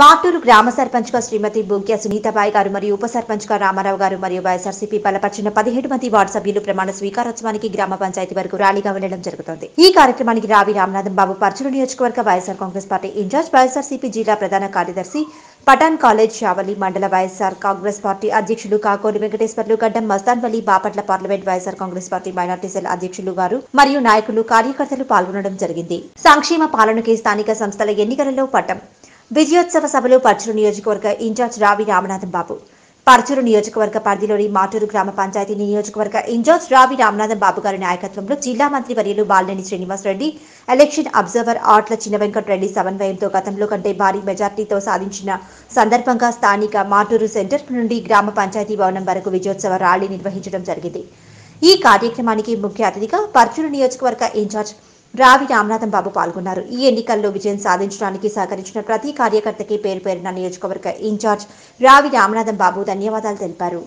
मार्टूर ग्राम सर्पंच का श्रीमती भूक्या सुनीता भाई गारू मरियु उप सर्पंच का रामाराव गारू मरियु वैएसआरसीपी बलपरिचिन 17 मंदी वार्ड सभ्युलु प्रमाण स्वीकारोत्सवानिकी ग्राम पंचायती वरकु र्यालीगा वेल्लडं जरुगुतोंदी। ई कार्यक्रमानिकी रावी रामनाथम बाबू पर्चूरु नियोजकवर्ग वैएसआर कांग्रेस पार्टी इंचार्ज वैएसआरसीपी जिला प्रधान कार्यदर्शि पठान कॉलेज शावली मंडल वैएसआर कांग्रेस पार्टी अध्यक्षुलु काकोडि वेंकटेश्वर्लु गड्डम मस्तानवल्लिबापट्ल parliament YSR Congress party minority cell अध्यक्षुलु गारू मरियु नायकुलु कार्यकर्तलु पाल्गोनडं जरिगिंदी। संक्षेम पालनकी स्थानिक संस्थल एन्निकలలో పట్టం విజయోత్సవ సభలో పర్చూరు నియోజకవర్గ ఇన్ఛార్జ్ రావి రామనాథం బాబు పర్చూరు నియోజకవర్గ పరిధిలోని మాటూరు గ్రామ పంచాయతీ నియోజకవర్గ ఇన్ఛార్జ్ రావి రామనాథం బాబు గారి నాయకత్వంలో జిల్లా మంత్రి వర్యులు బాలినేని శ్రీనివాస్ రెడ్డి, ఎలక్షన్ అబ్జర్వర్ ఆట్ల చిన్న వెంకట రెడ్డి సమన్వయంతో గతంలో కంటే భారీ మెజార్టీతో సాధించిన సందర్భంగా స్థానిక మాటూరు సెంటర్ నుండి గ్రామ పంచాయతీ భవనం వరకు విజయోత్సవ ర్యాలీ నిర్వహించడం జరిగింది। ఈ కార్యక్రమానికి ముఖ్య అతిథిగా పర్చూరు నియోజకవర్గ ఇన్ఛార్జ్ రావి రామనాథం బాబు పాల్గొన్నారు। ఈ ఎన్నికల్లో విజయం సాధించడానికి సహకరించిన ప్రతి కార్యకర్తకి పేరు పేరున నియోజకవర్గ ఇన్ఛార్జ్ రావి రామనాథం బాబు ధన్యవాదాలు తెలిపారు।